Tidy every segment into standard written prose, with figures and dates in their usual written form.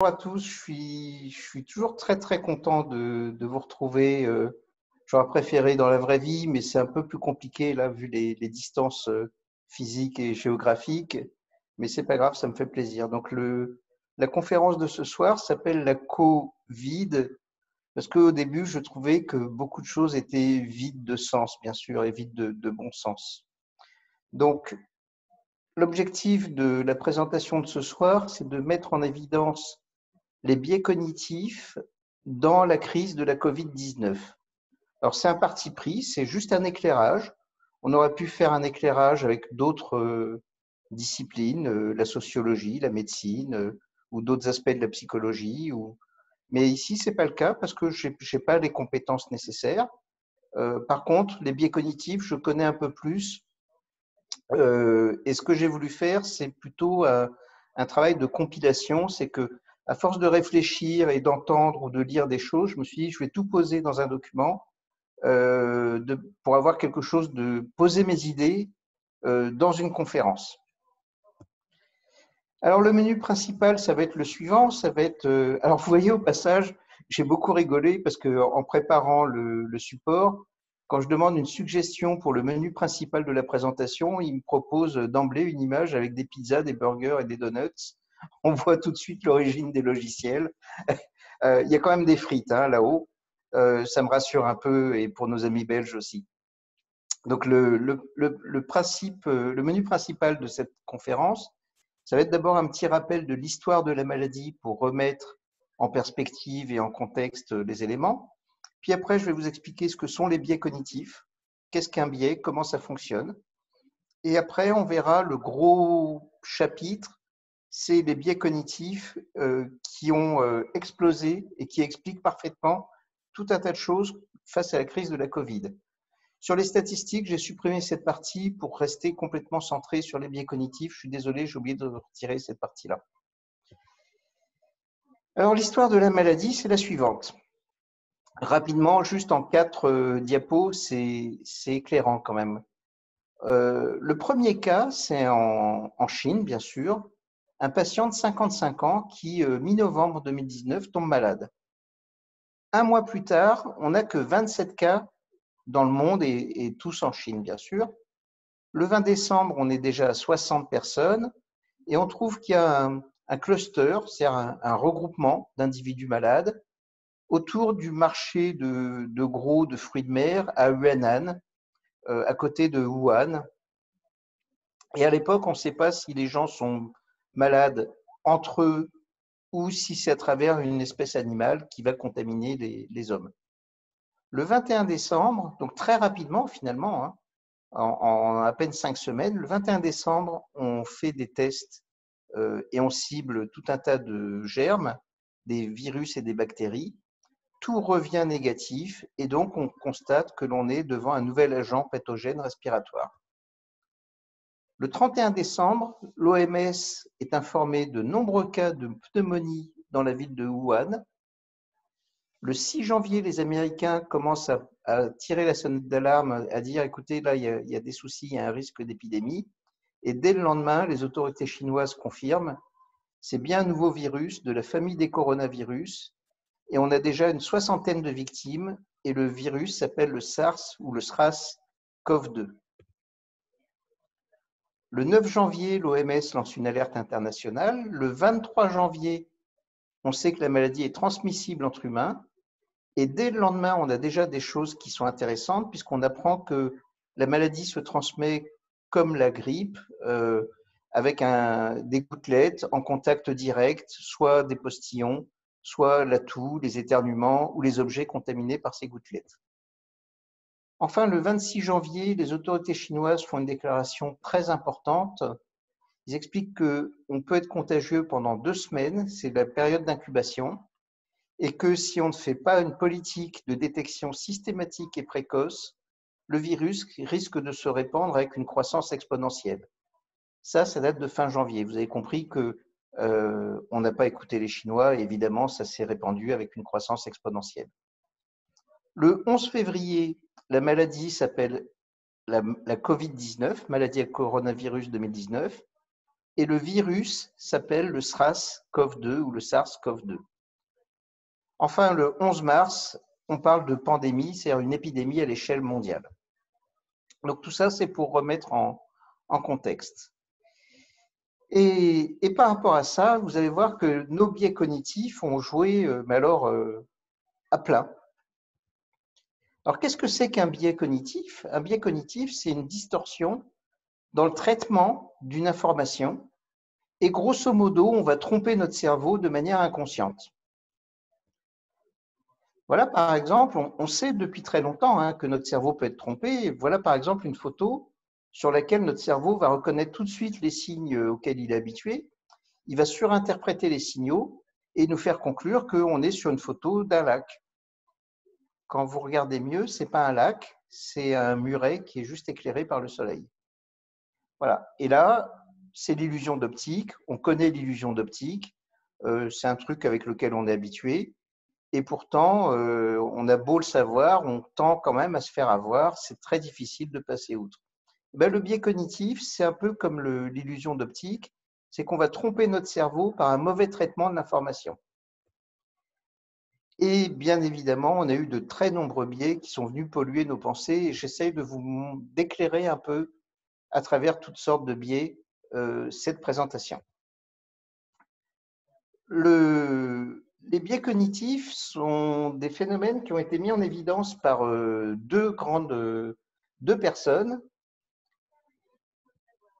Bonjour à tous, je suis toujours très content de vous retrouver. J'aurais préféré dans la vraie vie, mais c'est un peu plus compliqué là, vu les distances physiques et géographiques. Mais c'est pas grave, ça me fait plaisir. Donc la conférence de ce soir s'appelle la COVID, parce qu'au début, je trouvais que beaucoup de choses étaient vides de sens, bien sûr, et vides de bon sens. Donc, l'objectif de la présentation de ce soir, c'est de mettre en évidence les biais cognitifs dans la crise de la COVID-19. Alors c'est un parti pris, c'est juste un éclairage. On aurait pu faire un éclairage avec d'autres disciplines, la sociologie, la médecine ou d'autres aspects de la psychologie. Mais ici, ce n'est pas le cas parce que je n'ai pas les compétences nécessaires. Par contre, les biais cognitifs, je connais un peu plus. Et ce que j'ai voulu faire, c'est plutôt un travail de compilation. C'est que, à force de réfléchir et d'entendre ou de lire des choses, je me suis dit, je vais tout poser dans un document pour avoir quelque chose de poser mes idées dans une conférence. Alors, le menu principal, ça va être le suivant. Ça va être. Alors, vous voyez au passage, j'ai beaucoup rigolé parce que en préparant le support. Quand je demande une suggestion pour le menu principal de la présentation, il me propose d'emblée une image avec des pizzas, des burgers et des donuts. On voit tout de suite l'origine des logiciels. Il y a quand même des frites hein, là-haut. Ça me rassure un peu et pour nos amis belges aussi. Donc, le menu principal de cette conférence, ça va être d'abord un petit rappel de l'histoire de la maladie pour remettre en perspective et en contexte les éléments. Puis après, je vais vous expliquer ce que sont les biais cognitifs, qu'est-ce qu'un biais, comment ça fonctionne. Et après, on verra le gros chapitre, c'est les biais cognitifs qui ont explosé et qui expliquent parfaitement tout un tas de choses face à la crise de la Covid. Sur les statistiques, j'ai supprimé cette partie pour rester complètement centré sur les biais cognitifs. Je suis désolé, j'ai oublié de retirer cette partie-là. Alors, l'histoire de la maladie, c'est la suivante. Rapidement, juste en 4 diapos, c'est éclairant quand même. Le premier cas, c'est en Chine, bien sûr. Un patient de 55 ans qui, mi-novembre 2019, tombe malade. Un mois plus tard, on n'a que 27 cas dans le monde et tous en Chine, bien sûr. Le 20 décembre, on est déjà à 60 personnes et on trouve qu'il y a un cluster, c'est-à-dire un regroupement d'individus malades autour du marché de gros de fruits de mer à Huanan, à côté de Wuhan. Et à l'époque, on ne sait pas si les gens sont malades entre eux ou si c'est à travers une espèce animale qui va contaminer les hommes. Le 21 décembre, donc très rapidement finalement, hein, en à peine 5 semaines, le 21 décembre, on fait des tests et on cible tout un tas de germes, des virus et des bactéries. Tout revient négatif et donc on constate que l'on est devant un nouvel agent pathogène respiratoire. Le 31 décembre, l'OMS est informée de nombreux cas de pneumonie dans la ville de Wuhan. Le 6 janvier, les Américains commencent à tirer la sonnette d'alarme, à dire « écoutez, là, il y a des soucis, il y a un risque d'épidémie ». Et dès le lendemain, les autorités chinoises confirment « c'est bien un nouveau virus de la famille des coronavirus ». Et on a déjà une 60aine de victimes et le virus s'appelle le SARS ou le SARS-CoV-2. Le 9 janvier, l'OMS lance une alerte internationale. Le 23 janvier, on sait que la maladie est transmissible entre humains. Et dès le lendemain, on a déjà des choses qui sont intéressantes puisqu'on apprend que la maladie se transmet comme la grippe avec des gouttelettes en contact direct, soit des postillons, soit la toux, les éternuements ou les objets contaminés par ces gouttelettes. Enfin, le 26 janvier, les autorités chinoises font une déclaration très importante. Ils expliquent qu'on peut être contagieux pendant 2 semaines, c'est la période d'incubation, et que si on ne fait pas une politique de détection systématique et précoce, le virus risque de se répandre avec une croissance exponentielle. Ça date de fin janvier. Vous avez compris que on n'a pas écouté les Chinois et évidemment ça s'est répandu avec une croissance exponentielle. Le 11 février, la maladie s'appelle la COVID-19, maladie à coronavirus 2019. et le virus s'appelle le SARS-CoV-2 ou le SARS-CoV-2. Enfin, le 11 mars, on parle de pandémie, c'est-à-dire une épidémie à l'échelle mondiale. Donc tout ça, c'est pour remettre en contexte. Et par rapport à ça, vous allez voir que nos biais cognitifs ont joué, mais alors à plein. Alors qu'est-ce que c'est qu'un biais cognitif? Un biais cognitif, c'est une distorsion dans le traitement d'une information et grosso modo, on va tromper notre cerveau de manière inconsciente. Voilà par exemple, on sait depuis très longtemps que notre cerveau peut être trompé. Voilà par exemple une photo sur laquelle notre cerveau va reconnaître tout de suite les signes auxquels il est habitué. Il va surinterpréter les signaux et nous faire conclure qu'on est sur une photo d'un lac. Quand vous regardez mieux, ce n'est pas un lac, c'est un muret qui est juste éclairé par le soleil. Voilà. Et là, c'est l'illusion d'optique. On connaît l'illusion d'optique. C'est un truc avec lequel on est habitué. Et pourtant, on a beau le savoir, on tend quand même à se faire avoir. C'est très difficile de passer outre. Bien, le biais cognitif, c'est un peu comme l'illusion d'optique. C'est qu'on va tromper notre cerveau par un mauvais traitement de l'information. Et bien évidemment, on a eu de très nombreux biais qui sont venus polluer nos pensées. Et j'essaye de vous d'éclairer un peu à travers toutes sortes de biais cette présentation. Les biais cognitifs sont des phénomènes qui ont été mis en évidence par deux personnes.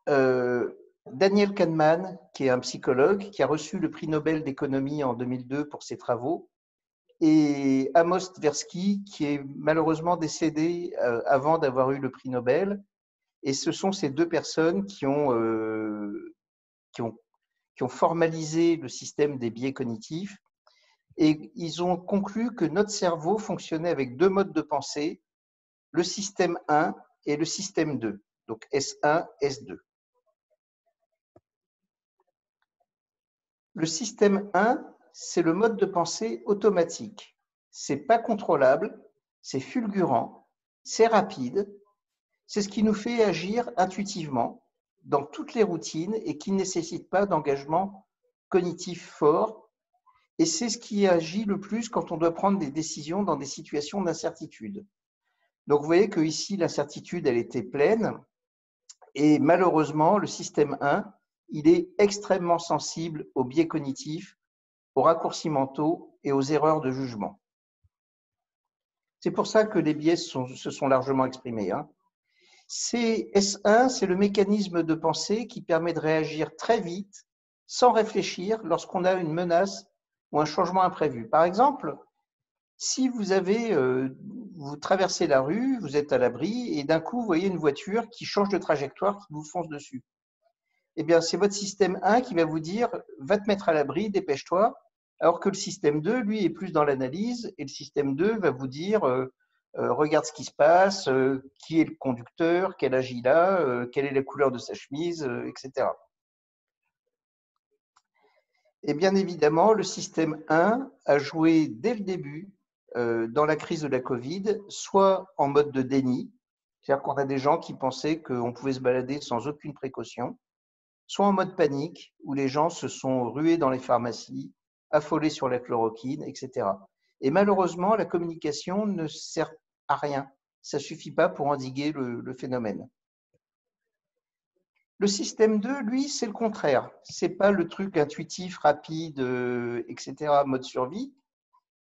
Daniel Kahneman, qui est un psychologue, qui a reçu le prix Nobel d'économie en 2002 pour ses travaux, et Amos Tversky, qui est malheureusement décédé avant d'avoir eu le prix Nobel. Et ce sont ces deux personnes qui ont formalisé le système des biais cognitifs. Et ils ont conclu que notre cerveau fonctionnait avec deux modes de pensée, le système 1 et le système 2, donc S1, S2. Le système 1, c'est le mode de pensée automatique. Ce n'est pas contrôlable, c'est fulgurant, c'est rapide. C'est ce qui nous fait agir intuitivement dans toutes les routines et qui ne nécessite pas d'engagement cognitif fort. Et c'est ce qui agit le plus quand on doit prendre des décisions dans des situations d'incertitude. Donc, vous voyez qu'ici, l'incertitude, elle était pleine. Et malheureusement, le système 1, il est extrêmement sensible aux biais cognitifs, aux raccourcis mentaux et aux erreurs de jugement. C'est pour ça que les biais se sont largement exprimés. S1, c'est le mécanisme de pensée qui permet de réagir très vite, sans réfléchir, lorsqu'on a une menace ou un changement imprévu. Par exemple, si vous traversez la rue, vous êtes à l'abri, et d'un coup, vous voyez une voiture qui change de trajectoire, qui vous fonce dessus. Eh bien, c'est votre système 1 qui va vous dire « va te mettre à l'abri, dépêche-toi », alors que le système 2, lui, est plus dans l'analyse, et le système 2 va vous dire regarde ce qui se passe, qui est le conducteur, quel âge il a, quelle est la couleur de sa chemise, etc. Et bien évidemment, le système 1 a joué dès le début dans la crise de la Covid, soit en mode de déni, c'est-à-dire qu'on a des gens qui pensaient qu'on pouvait se balader sans aucune précaution, soit en mode panique, où les gens se sont rués dans les pharmacies, affolés sur la chloroquine, etc. Et malheureusement, la communication ne sert à rien. Ça ne suffit pas pour endiguer le phénomène. Le système 2, lui, c'est le contraire. Ce n'est pas le truc intuitif, rapide, etc., mode survie.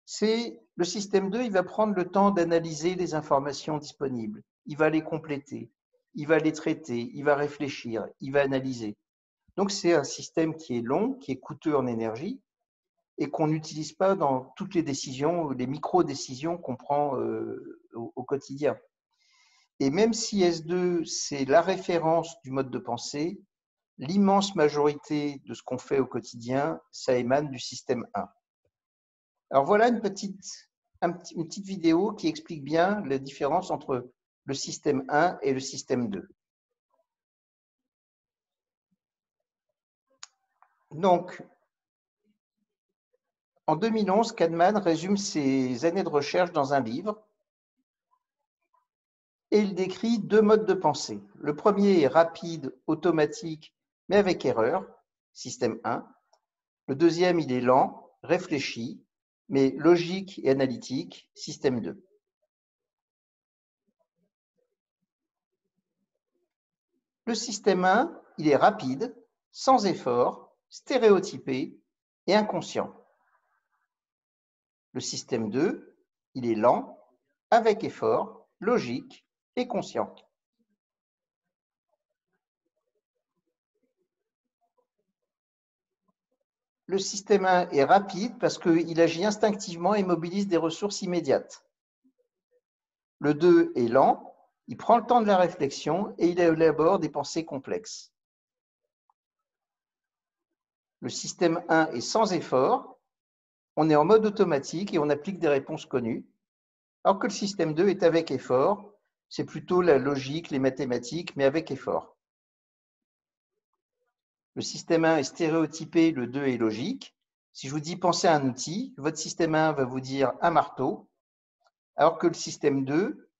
C'est le système 2, il va prendre le temps d'analyser les informations disponibles. Il va les compléter, il va les traiter, il va réfléchir, il va analyser. Donc, c'est un système qui est long, qui est coûteux en énergie, et qu'on n'utilise pas dans toutes les décisions, les micro-décisions qu'on prend au quotidien. Et même si S2, c'est la référence du mode de pensée, l'immense majorité de ce qu'on fait au quotidien, ça émane du système 1. Alors voilà une petite vidéo qui explique bien la différence entre le système 1 et le système 2. Donc, en 2011, Kahneman résume ses années de recherche dans un livre et il décrit deux modes de pensée. Le premier est rapide, automatique, mais avec erreur, système 1. Le deuxième, il est lent, réfléchi, mais logique et analytique, système 2. Le système 1, il est rapide, sans effort, stéréotypé et inconscient. Le système 2, il est lent, avec effort, logique et conscient. Le système 1 est rapide parce qu'il agit instinctivement et mobilise des ressources immédiates. Le 2 est lent, il prend le temps de la réflexion et il élabore des pensées complexes. Le système 1 est sans effort, on est en mode automatique et on applique des réponses connues, alors que le système 2 est avec effort, c'est plutôt la logique, les mathématiques, mais avec effort. Le système 1 est stéréotypé, le 2 est logique. Si je vous dis pensez à un outil, votre système 1 va vous dire un marteau, alors que le système 2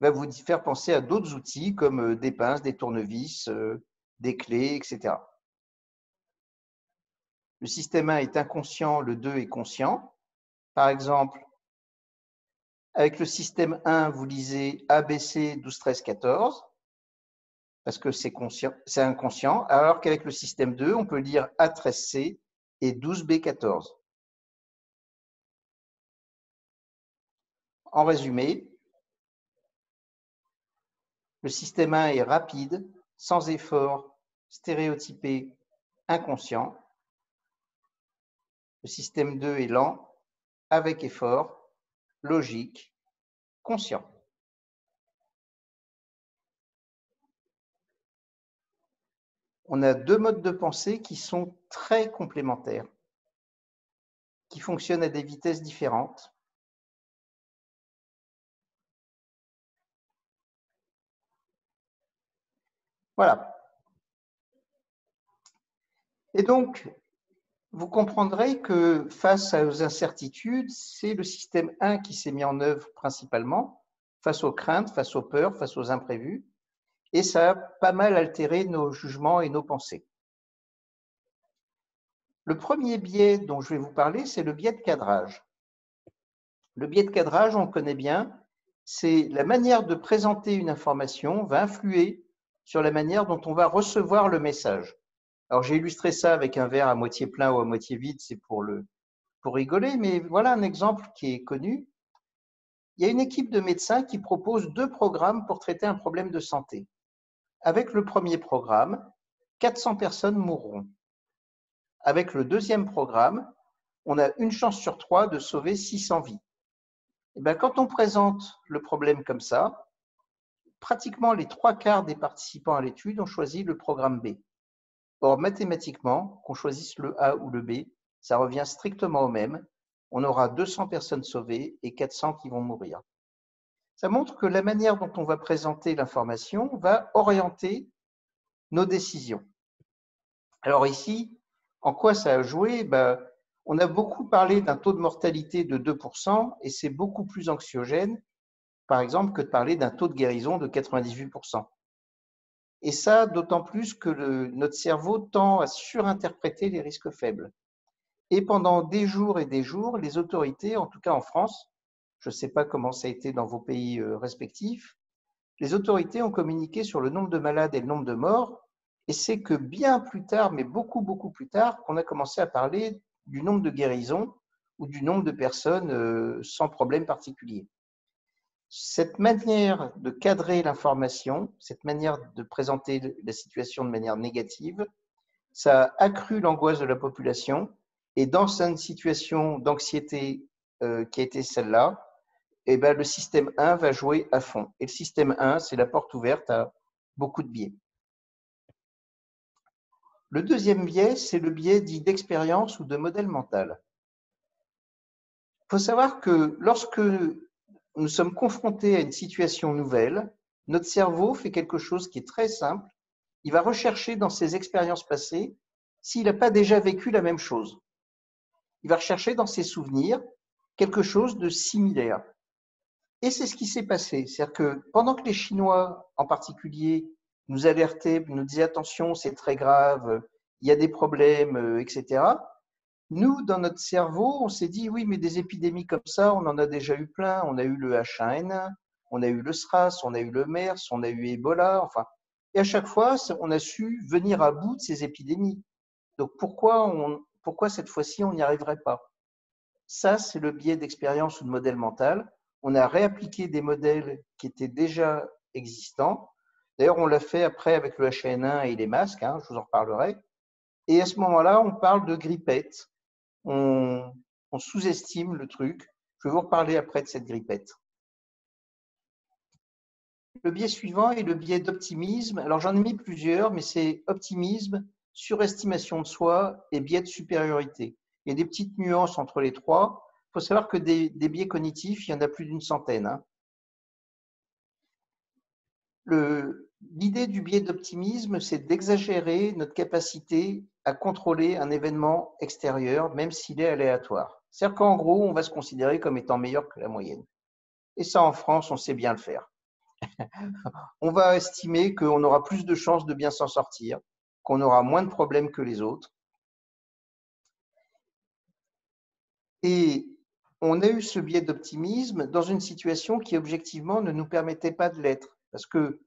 va vous faire penser à d'autres outils comme des pinces, des tournevis, des clés, etc. Le système 1 est inconscient, le 2 est conscient. Par exemple, avec le système 1, vous lisez ABC 12, 13, 14. Parce que c'est inconscient, alors qu'avec le système 2, on peut lire A13C et 12B14. En résumé, le système 1 est rapide, sans effort, stéréotypé, inconscient. Le système 2 est lent, avec effort, logique, conscient. On a deux modes de pensée qui sont très complémentaires, qui fonctionnent à des vitesses différentes. Voilà. Et donc, vous comprendrez que face aux incertitudes, c'est le système 1 qui s'est mis en œuvre principalement, face aux craintes, face aux peurs, face aux imprévus. Et ça a pas mal altéré nos jugements et nos pensées. Le premier biais dont je vais vous parler, c'est le biais de cadrage. Le biais de cadrage, on le connaît bien, c'est la manière de présenter une information va influer sur la manière dont on va recevoir le message. Alors, j'ai illustré ça avec un verre à moitié plein ou à moitié vide, c'est pour rigoler, mais voilà un exemple qui est connu. Il y a une équipe de médecins qui propose deux programmes pour traiter un problème de santé. Avec le premier programme, 400 personnes mourront. Avec le deuxième programme, on a une chance sur 3 de sauver 600 vies. Et bien, quand on présente le problème comme ça, pratiquement les 3/4 des participants à l'étude ont choisi le programme B. Or, mathématiquement, qu'on choisisse le A ou le B, ça revient strictement au même. On aura 200 personnes sauvées et 400 qui vont mourir. Ça montre que la manière dont on va présenter l'information va orienter nos décisions. Alors ici, en quoi ça a joué? On a beaucoup parlé d'un taux de mortalité de 2% et c'est beaucoup plus anxiogène, par exemple, que de parler d'un taux de guérison de 98%. Et ça, d'autant plus que notre cerveau tend à surinterpréter les risques faibles. Et pendant des jours et des jours, les autorités, en tout cas en France, je ne sais pas comment ça a été dans vos pays respectifs, les autorités ont communiqué sur le nombre de malades et le nombre de morts, et c'est que bien plus tard, mais beaucoup plus tard, qu'on a commencé à parler du nombre de guérisons ou du nombre de personnes sans problème particulier. Cette manière de cadrer l'information, cette manière de présenter la situation de manière négative, ça a accru l'angoisse de la population, et dans une situation d'anxiété qui a été celle-là, eh ben, le système 1 va jouer à fond. Et le système 1, c'est la porte ouverte à beaucoup de biais. Le deuxième biais, c'est le biais dit d'expérience ou de modèle mental. Il faut savoir que lorsque nous sommes confrontés à une situation nouvelle, notre cerveau fait quelque chose qui est très simple. Il va rechercher dans ses expériences passées s'il n'a pas déjà vécu la même chose. Il va rechercher dans ses souvenirs quelque chose de similaire. Et c'est ce qui s'est passé. C'est-à-dire que pendant que les Chinois, en particulier, nous alertait, nous disait attention, c'est très grave, il y a des problèmes, etc. Nous, dans notre cerveau, on s'est dit oui, mais des épidémies comme ça, on en a déjà eu plein. On a eu le H1N1, on a eu le SRAS, on a eu le MERS, on a eu Ebola, enfin. Et à chaque fois, on a su venir à bout de ces épidémies. Donc, pourquoi cette fois-ci, on n'y arriverait pas? Ça, c'est le biais d'expérience ou de modèle mental. On a réappliqué des modèles qui étaient déjà existants. D'ailleurs, on l'a fait après avec le H1N1 et les masques, hein, je vous en reparlerai. Et à ce moment-là, on parle de grippette. On sous-estime le truc. Je vais vous reparler après de cette grippette. Le biais suivant est le biais d'optimisme. Alors, j'en ai mis plusieurs, mais c'est optimisme, surestimation de soi et biais de supériorité. Il y a des petites nuances entre les trois. Il faut savoir que des biais cognitifs, il y en a plus d'une centaine. Hein. L'idée du biais d'optimisme, c'est d'exagérer notre capacité à contrôler un événement extérieur, même s'il est aléatoire. C'est-à-dire qu'en gros, on va se considérer comme étant meilleur que la moyenne. Et ça, en France, on sait bien le faire. On va estimer qu'on aura plus de chances de bien s'en sortir, qu'on aura moins de problèmes que les autres. Et on a eu ce biais d'optimisme dans une situation qui, objectivement, ne nous permettait pas de l'être. Parce que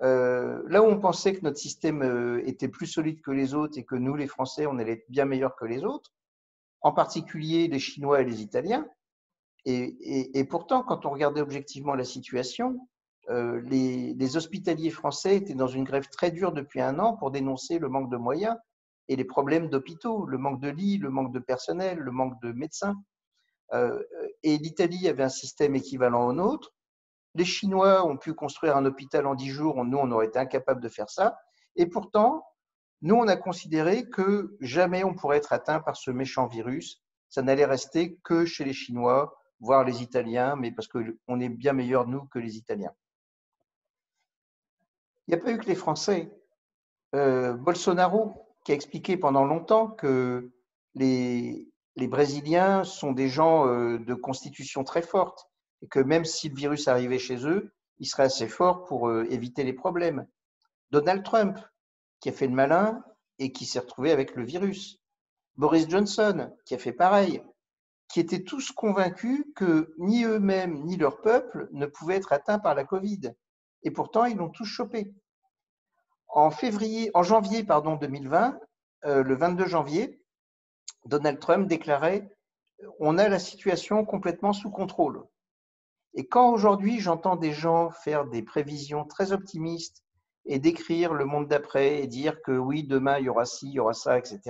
là où on pensait que notre système était plus solide que les autres et que nous, les Français, on allait être bien meilleurs que les autres, en particulier les Chinois et les Italiens, et pourtant, quand on regardait objectivement la situation, les hospitaliers français étaient dans une grève très dure depuis 1 an pour dénoncer le manque de moyens et les problèmes d'hôpitaux, le manque de lits, le manque de personnel, le manque de médecins. Et l'Italie avait un système équivalent au nôtre. Les Chinois ont pu construire un hôpital en 10 jours, nous, on aurait été incapables de faire ça. Et pourtant, nous, on a considéré que jamais on pourrait être atteint par ce méchant virus. Ça n'allait rester que chez les Chinois, voire les Italiens, mais parce qu'on est bien meilleurs, nous, que les Italiens. Il n'y a pas eu que les Français. Bolsonaro, qui a expliqué pendant longtemps que les Brésiliens sont des gens de constitution très forte et que même si le virus arrivait chez eux, ils seraient assez forts pour éviter les problèmes. Donald Trump, qui a fait le malin et qui s'est retrouvé avec le virus. Boris Johnson, qui a fait pareil, qui étaient tous convaincus que ni eux-mêmes ni leur peuple ne pouvaient être atteints par la Covid. Et pourtant, ils l'ont tous chopé. En janvier, 2020, le 22 janvier, Donald Trump déclarait « On a la situation complètement sous contrôle ». Et quand aujourd'hui, j'entends des gens faire des prévisions très optimistes et décrire le monde d'après et dire que oui, demain, il y aura ci, il y aura ça, etc.,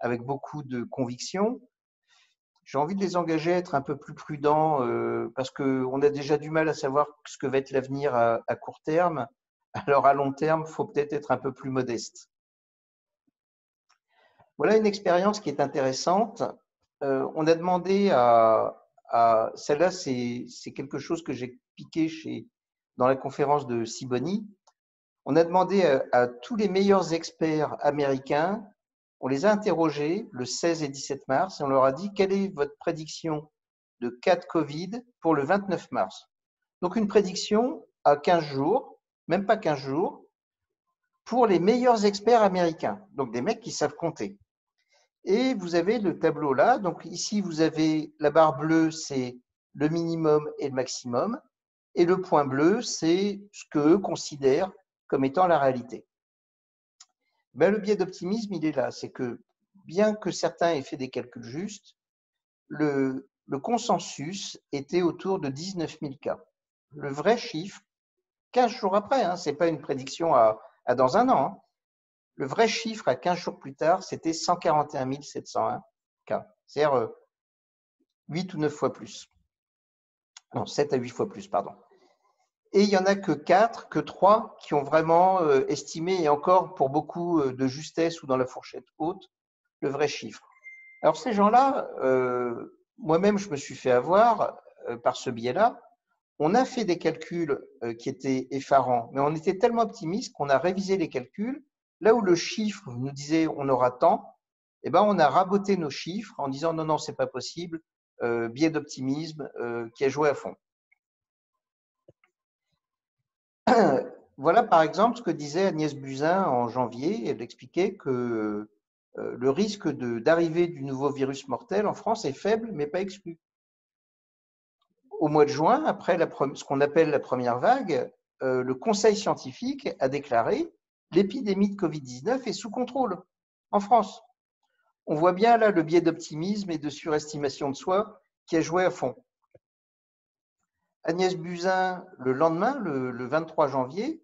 avec beaucoup de conviction, j'ai envie de les engager à être un peu plus prudents parce qu'on a déjà du mal à savoir ce que va être l'avenir à court terme. Alors, à long terme, il faut peut-être être un peu plus modeste. Voilà une expérience qui est intéressante. On a demandé à celle-là, c'est quelque chose que j'ai piqué dans la conférence de Sibony. On a demandé à tous les meilleurs experts américains. On les a interrogés le 16 et 17 mars et on leur a dit quelle est votre prédiction de cas de Covid pour le 29 mars. Donc, une prédiction à 15 jours, même pas 15 jours, pour les meilleurs experts américains, donc des mecs qui savent compter. Et vous avez le tableau là. Donc, ici, vous avez la barre bleue, c'est le minimum et le maximum. Et le point bleu, c'est ce qu'eux considèrent comme étant la réalité. Ben, le biais d'optimisme, il est là. C'est que, bien que certains aient fait des calculs justes, le consensus était autour de 19 000 cas. Le vrai chiffre, 15 jours après, hein, ce n'est pas une prédiction à dans 1 an. Hein. Le vrai chiffre, à 15 jours plus tard, c'était 141 701 cas. C'est-à-dire 8 ou 9 fois plus. Non, 7 à 8 fois plus, pardon. Et il n'y en a que 4, que 3 qui ont vraiment estimé, et encore pour beaucoup de justesse ou dans la fourchette haute, le vrai chiffre. Alors ces gens-là, moi-même je me suis fait avoir par ce biais-là. On a fait des calculs qui étaient effarants, mais on était tellement optimiste qu'on a révisé les calculs. Là où le chiffre nous disait on aura tant, eh ben, on a raboté nos chiffres en disant non, non, ce n'est pas possible, biais d'optimisme qui a joué à fond. Voilà par exemple ce que disait Agnès Buzyn en janvier. Elle expliquait que le risque d'arrivée du nouveau virus mortel en France est faible, mais pas exclu. Au mois de juin, après ce qu'on appelle la première vague, le Conseil scientifique a déclaré « L'épidémie de Covid-19 est sous contrôle en France ». On voit bien là le biais d'optimisme et de surestimation de soi qui a joué à fond. Agnès Buzyn, le lendemain, le 23 janvier,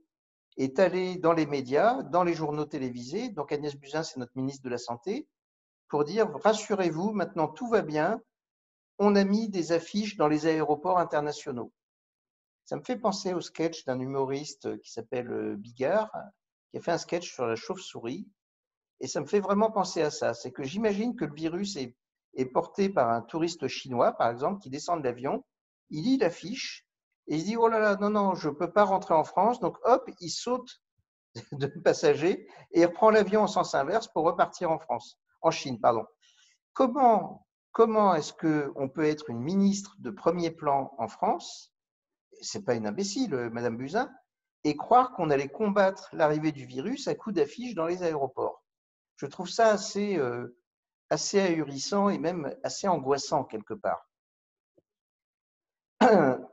est allée dans les médias, dans les journaux télévisés. Donc Agnès Buzyn, c'est notre ministre de la Santé, pour dire « Rassurez-vous, maintenant tout va bien, on a mis des affiches dans les aéroports internationaux ». Ça me fait penser au sketch d'un humoriste qui s'appelle Bigard, qui a fait un sketch sur la chauve-souris. Et ça me fait vraiment penser à ça. C'est que j'imagine que le virus est porté par un touriste chinois, par exemple, qui descend de l'avion, il lit l'affiche et il se dit « Oh là là, non, non, je ne peux pas rentrer en France ». Donc hop, il saute de passager et il reprend l'avion en sens inverse pour repartir en France, en Chine, pardon. Comment est-ce qu'on peut être une ministre de premier plan en France? C'est pas une imbécile, Madame Buzyn, et croire qu'on allait combattre l'arrivée du virus à coups d'affiches dans les aéroports. Je trouve ça assez ahurissant et même assez angoissant quelque part.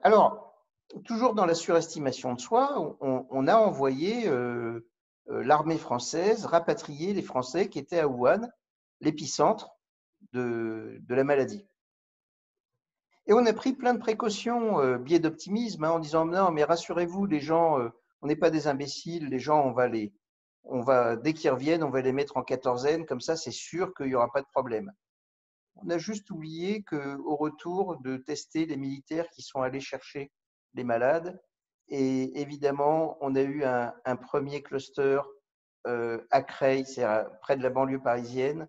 Alors, toujours dans la surestimation de soi, on a envoyé l'armée française rapatrier les Français qui étaient à Wuhan, l'épicentre de la maladie. Et on a pris plein de précautions, biais d'optimisme, hein, en disant « Non, mais rassurez-vous, les gens, on n'est pas des imbéciles, les gens, dès qu'ils reviennent, on va les mettre en quatorzaine, comme ça c'est sûr qu'il n'y aura pas de problème. » On a juste oublié qu'au retour, de tester les militaires qui sont allés chercher les malades. Et évidemment, on a eu un premier cluster à Creil, c'est près de la banlieue parisienne.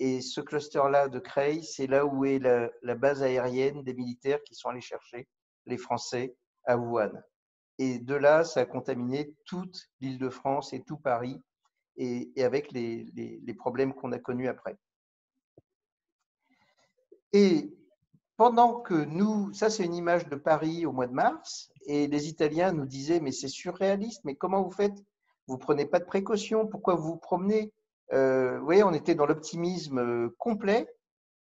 Et ce cluster-là de Creil, c'est là où est la base aérienne des militaires qui sont allés chercher les Français à Wuhan. Et de là, ça a contaminé toute l'Île-de-France et tout Paris, et avec les problèmes qu'on a connus après. Et pendant que nous, ça c'est une image de Paris au mois de mars, et les Italiens nous disaient « Mais c'est surréaliste, mais comment vous faites? Vous ne prenez pas de précautions, pourquoi vous vous promenez ?» Vous voyez, on était dans l'optimisme complet,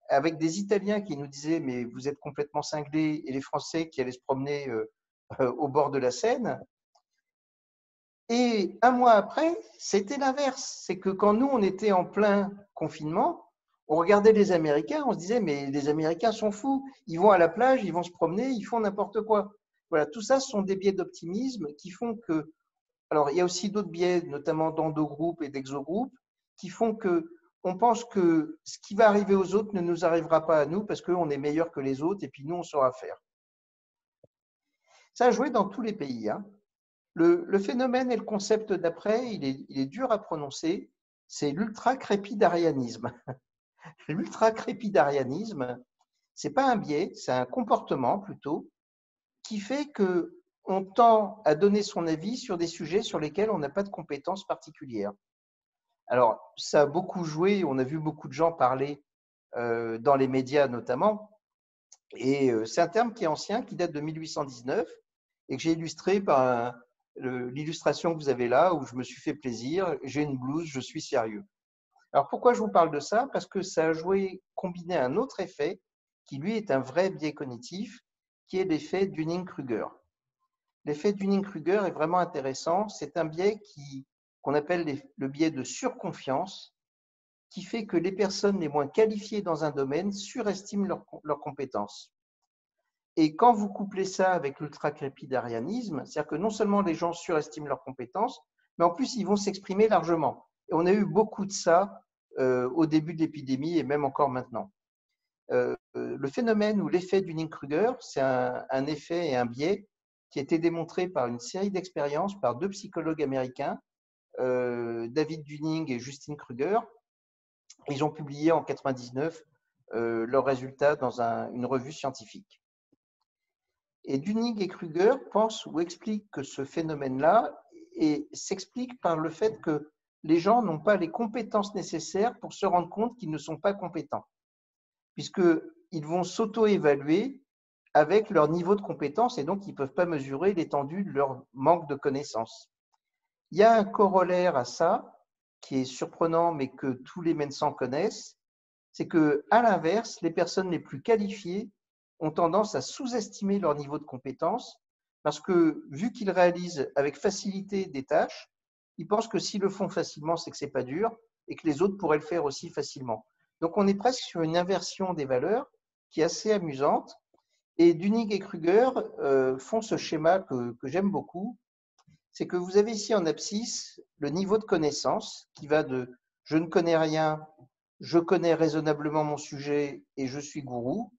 avec des Italiens qui nous disaient « Mais vous êtes complètement cinglés », et les Français qui allaient se promener au bord de la Seine. Et un mois après, c'était l'inverse. C'est que quand nous, on était en plein confinement, on regardait les Américains, on se disait « Mais les Américains sont fous, ils vont à la plage, ils vont se promener, ils font n'importe quoi. » Voilà, tout ça, ce sont des biais d'optimisme qui font que… Alors, il y a aussi d'autres biais, notamment d'endogroupes et d'exogroupes, qui font qu'on pense que ce qui va arriver aux autres ne nous arrivera pas à nous parce qu'on est meilleur que les autres et puis nous, on saura faire. Ça a joué dans tous les pays. Hein. Le phénomène et le concept d'après, il est dur à prononcer, c'est l'ultra-crépidarianisme. L'ultra-crépidarianisme, ce n'est pas un biais, c'est un comportement plutôt, qui fait qu'on tend à donner son avis sur des sujets sur lesquels on n'a pas de compétences particulières. Alors, ça a beaucoup joué, on a vu beaucoup de gens parler dans les médias notamment, et c'est un terme qui est ancien, qui date de 1819, et que j'ai illustré par l'illustration que vous avez là, où je me suis fait plaisir, j'ai une blouse, je suis sérieux. Alors pourquoi je vous parle de ça? Parce que ça a joué, combiné à un autre effet, qui lui est un vrai biais cognitif, qui est l'effet Dunning-Kruger. L'effet Dunning-Kruger est vraiment intéressant, c'est un biais qu'on appelle le biais de surconfiance, qui fait que les personnes les moins qualifiées dans un domaine surestiment leurs compétences. Et quand vous couplez ça avec l'ultra-crépidarianisme, c'est-à-dire que non seulement les gens surestiment leurs compétences, mais en plus ils vont s'exprimer largement. Et on a eu beaucoup de ça au début de l'épidémie et même encore maintenant. Le phénomène ou l'effet Dunning-Kruger, c'est un effet et un biais qui a été démontré par une série d'expériences par deux psychologues américains, David Dunning et Justin Kruger. Ils ont publié en 1999 leurs résultats dans une revue scientifique. Et Dunning et Kruger pensent ou expliquent que ce phénomène-là s'explique par le fait que les gens n'ont pas les compétences nécessaires pour se rendre compte qu'ils ne sont pas compétents, puisqu'ils vont s'auto-évaluer avec leur niveau de compétence et donc ils ne peuvent pas mesurer l'étendue de leur manque de connaissances. Il y a un corollaire à ça qui est surprenant, mais que tous les médecins connaissent, c'est qu'à l'inverse, les personnes les plus qualifiées ont tendance à sous-estimer leur niveau de compétence parce que, vu qu'ils réalisent avec facilité des tâches, ils pensent que s'ils le font facilement, c'est que ce n'est pas dur et que les autres pourraient le faire aussi facilement. Donc, on est presque sur une inversion des valeurs qui est assez amusante. Et Dunning et Kruger font ce schéma que j'aime beaucoup. C'est que vous avez ici en abscisse le niveau de connaissance qui va de « je ne connais rien », « je connais raisonnablement mon sujet » et « je suis gourou ».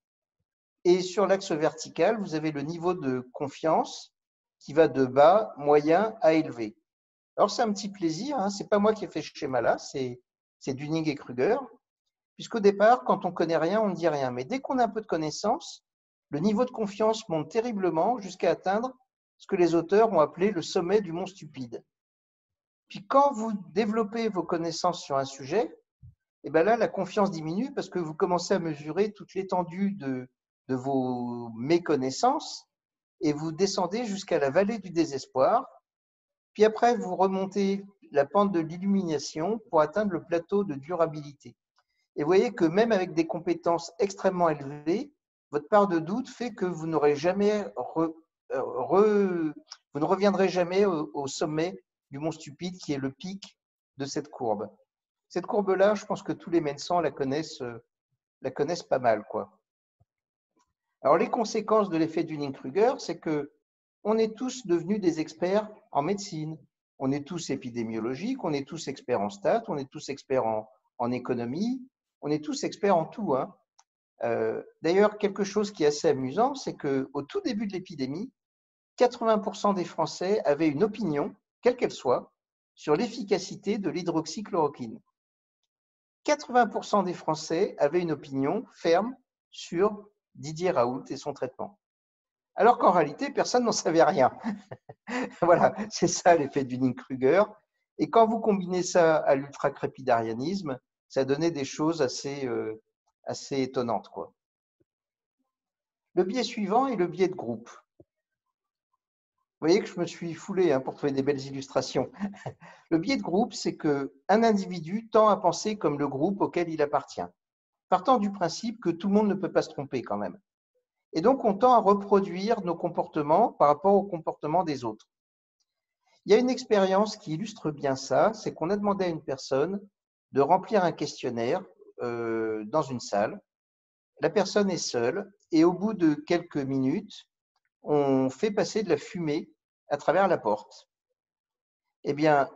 Et sur l'axe vertical, vous avez le niveau de confiance qui va de bas, moyen à élevé. Alors, c'est un petit plaisir, hein. Ce n'est pas moi qui ai fait ce schéma-là, c'est Dunning et Kruger, puisqu'au départ, quand on ne connaît rien, on ne dit rien. Mais dès qu'on a un peu de connaissance, le niveau de confiance monte terriblement jusqu'à atteindre ce que les auteurs ont appelé le sommet du mont stupide. Puis quand vous développez vos connaissances sur un sujet, et bien là, la confiance diminue parce que vous commencez à mesurer toute l'étendue de vos méconnaissances et vous descendez jusqu'à la vallée du désespoir. Puis après, vous remontez la pente de l'illumination pour atteindre le plateau de durabilité. Et vous voyez que même avec des compétences extrêmement élevées, votre part de doute fait que vous n'aurez jamais vous ne reviendrez jamais au sommet du mont stupide qui est le pic de cette courbe. Cette courbe-là, je pense que tous les médecins la connaissent pas mal, quoi. Alors, les conséquences de l'effet Dunning-Kruger, c'est qu'on est tous devenus des experts en médecine. On est tous épidémiologiques, on est tous experts en stats, on est tous experts en économie, on est tous experts en tout, hein. D'ailleurs, quelque chose qui est assez amusant, c'est qu'au tout début de l'épidémie, 80% des Français avaient une opinion, quelle qu'elle soit, sur l'efficacité de l'hydroxychloroquine. 80% des Français avaient une opinion ferme sur Didier Raoult et son traitement. Alors qu'en réalité, personne n'en savait rien. Voilà, c'est ça l'effet Dunning-Kruger. Et quand vous combinez ça à l'ultracrépidarianisme, ça donnait des choses assez étonnantes, quoi. Le biais suivant est le biais de groupe. Vous voyez que je me suis foulé, hein, pour trouver des belles illustrations. Le biais de groupe, c'est qu'un individu tend à penser comme le groupe auquel il appartient, partant du principe que tout le monde ne peut pas se tromper quand même. Et donc, on tend à reproduire nos comportements par rapport au comportement des autres. Il y a une expérience qui illustre bien ça, c'est qu'on a demandé à une personne de remplir un questionnaire dans une salle. La personne est seule et au bout de quelques minutes, on fait passer de la fumée à travers la porte. Eh bien,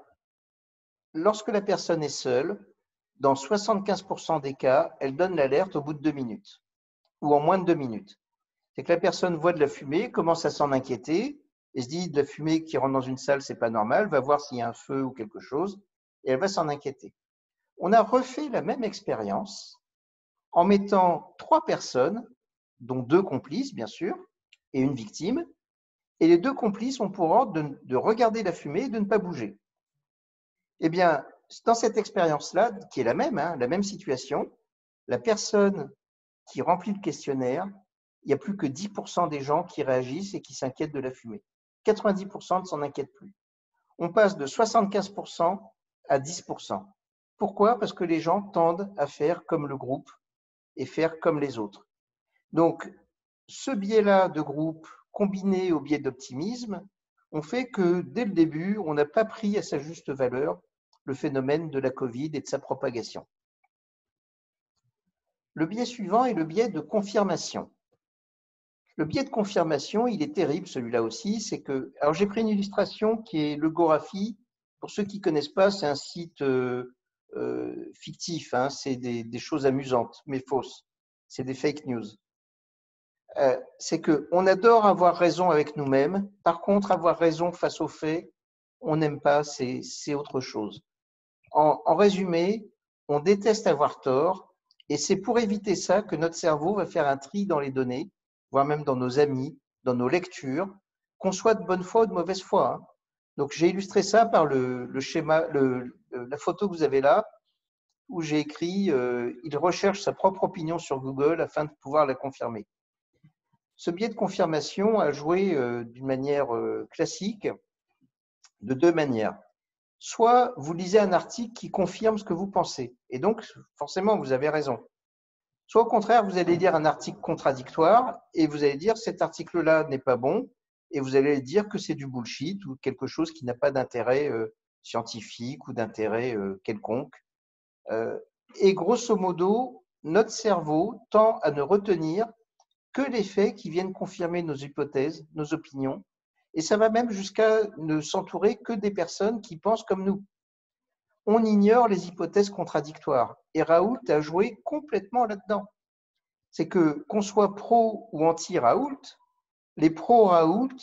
lorsque la personne est seule, dans 75% des cas, elle donne l'alerte au bout de 2 minutes ou en moins de 2 minutes. C'est que la personne voit de la fumée, commence à s'en inquiéter et se dit de la fumée qui rentre dans une salle, c'est pas normal, va voir s'il y a un feu ou quelque chose et elle va s'en inquiéter. On a refait la même expérience en mettant 3 personnes, dont 2 complices, bien sûr, et une victime. Et les 2 complices ont pour ordre de regarder la fumée et de ne pas bouger. Eh bien, dans cette expérience-là, qui est la même, hein, la même situation, la personne qui remplit le questionnaire, il n'y a plus que 10% des gens qui réagissent et qui s'inquiètent de la fumée. 90% ne s'en inquiètent plus. On passe de 75% à 10%. Pourquoi? Parce que les gens tendent à faire comme le groupe et faire comme les autres. Donc, ce biais-là de groupe combiné au biais d'optimisme, on fait que dès le début, on n'a pas pris à sa juste valeur le phénomène de la Covid et de sa propagation. Le biais suivant est le biais de confirmation. Le biais de confirmation, il est terrible celui-là aussi. C'est que, alors j'ai pris une illustration qui est le Gorafi. Pour ceux qui ne connaissent pas, c'est un site fictif, hein, c'est des choses amusantes mais fausses, c'est des fake news. C'est qu'on adore avoir raison avec nous-mêmes, par contre avoir raison face aux faits, on n'aime pas, c'est autre chose. En résumé, on déteste avoir tort et c'est pour éviter ça que notre cerveau va faire un tri dans les données, voire même dans nos amis, dans nos lectures, qu'on soit de bonne foi ou de mauvaise foi, hein. Donc, j'ai illustré ça par le schéma, la photo que vous avez là, où j'ai écrit « Il recherche sa propre opinion sur Google afin de pouvoir la confirmer ». Ce biais de confirmation a joué d'une manière classique de 2 manières. soit vous lisez un article qui confirme ce que vous pensez. Et donc, forcément, vous avez raison. Soit au contraire, vous allez lire un article contradictoire et vous allez dire « cet article-là n'est pas bon » et vous allez dire que c'est du bullshit ou quelque chose qui n'a pas d'intérêt scientifique ou d'intérêt quelconque. Et grosso modo, notre cerveau tend à ne retenir que les faits qui viennent confirmer nos hypothèses, nos opinions. Et ça va même jusqu'à ne s'entourer que des personnes qui pensent comme nous. On ignore les hypothèses contradictoires. Et Raoult a joué complètement là-dedans. C'est que, qu'on soit pro ou anti-Raoult, les pro-Raoult,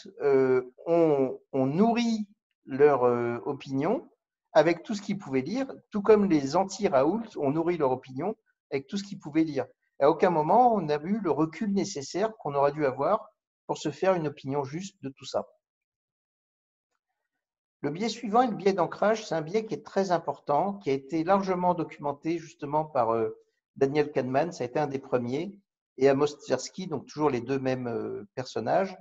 on nourrit leur opinion avec tout ce qu'ils pouvaient lire, tout comme les anti-Raoult, on nourrit leur opinion avec tout ce qu'ils pouvaient lire. À aucun moment, on n'a eu le recul nécessaire qu'on aurait dû avoir pour se faire une opinion juste de tout ça. Le biais suivant est le biais d'ancrage. C'est un biais qui est très important, qui a été largement documenté justement par Daniel Kahneman, ça a été un des premiers, et Amos Tversky, donc toujours les deux mêmes personnages.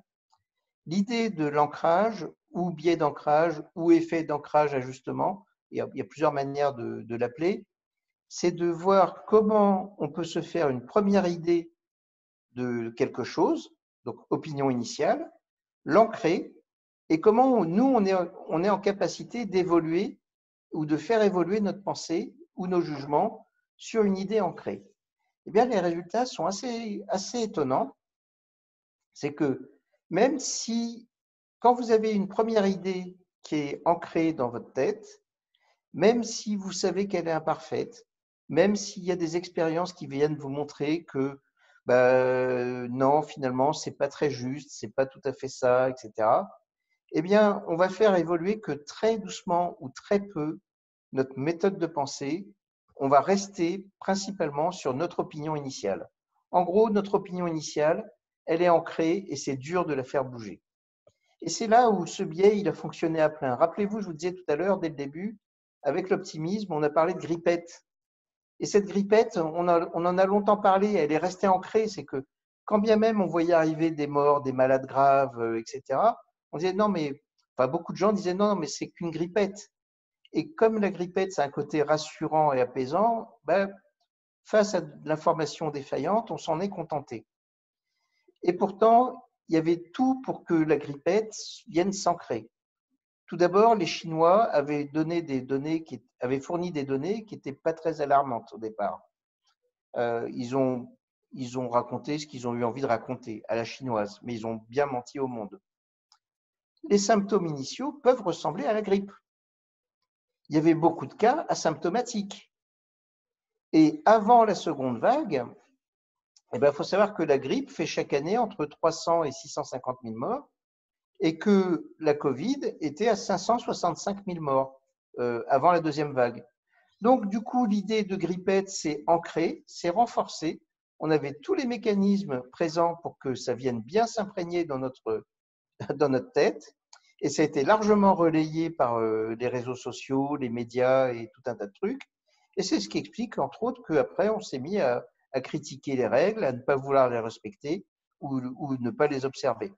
L'idée de l'ancrage, ou biais d'ancrage, ou effet d'ancrage ajustement, il y a plusieurs manières de l'appeler, c'est de voir comment on peut se faire une première idée de quelque chose, donc opinion initiale, l'ancrer, et comment nous, on est en capacité d'évoluer ou de faire évoluer notre pensée ou nos jugements sur une idée ancrée. Eh bien, les résultats sont assez étonnants. C'est que même si, quand vous avez une première idée qui est ancrée dans votre tête, même si vous savez qu'elle est imparfaite, même s'il y a des expériences qui viennent vous montrer que non, finalement, c'est pas très juste, c'est pas tout à fait ça, etc., eh bien, on va faire évoluer que très doucement ou très peu notre méthode de pensée. On va rester principalement sur notre opinion initiale. En gros, notre opinion initiale, elle est ancrée et c'est dur de la faire bouger. Et c'est là où ce biais, il a fonctionné à plein. Rappelez-vous, je vous disais tout à l'heure, dès le début, avec l'optimisme, on a parlé de grippette. Et cette grippette, on en a longtemps parlé, elle est restée ancrée. C'est que quand bien même on voyait arriver des morts, des malades graves, etc., on disait non, mais beaucoup de gens disaient non, mais c'est qu'une grippette. Et comme la grippette, c'est un côté rassurant et apaisant, face à l'information défaillante, on s'en est contenté. Et pourtant, il y avait tout pour que la grippette vienne s'ancrer. Tout d'abord, les Chinois avaient donné des données fourni des données qui n'étaient pas très alarmantes au départ. Ils ont raconté ce qu'ils ont eu envie de raconter à la chinoise, mais ils ont bien menti au monde. Les symptômes initiaux peuvent ressembler à la grippe. Il y avait beaucoup de cas asymptomatiques. Et avant la seconde vague, il faut savoir que la grippe fait chaque année entre 300 et 650 000 morts et que la Covid était à 565 000 morts avant la deuxième vague. Donc, du coup, l'idée de grippette s'est ancrée, s'est renforcée. On avait tous les mécanismes présents pour que ça vienne bien s'imprégner dans notre tête, et ça a été largement relayé par les réseaux sociaux, les médias et tout un tas de trucs. Et c'est ce qui explique, entre autres, qu'après, on s'est mis à critiquer les règles, à ne pas vouloir les respecter ou ne pas les observer.